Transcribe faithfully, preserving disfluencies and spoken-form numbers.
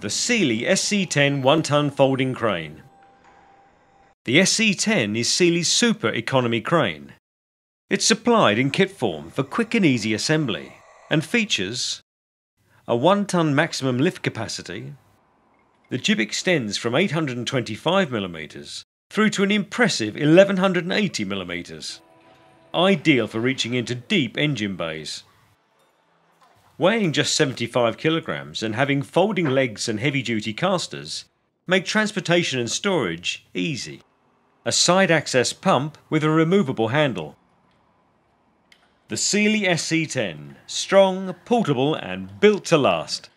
the Sealy S C ten one tonne folding crane. The S C ten is Sealy's super economy crane. It's supplied in kit form for quick and easy assembly and features a one tonne maximum lift capacity. The jib extends from eight hundred twenty-five millimetres through to an impressive eleven eighty millimetres, ideal for reaching into deep engine bays. Weighing just seventy-five kilograms and having folding legs and heavy-duty casters make transportation and storage easy. A side-access pump with a removable handle. The Sealy S C ten, strong, portable and built to last.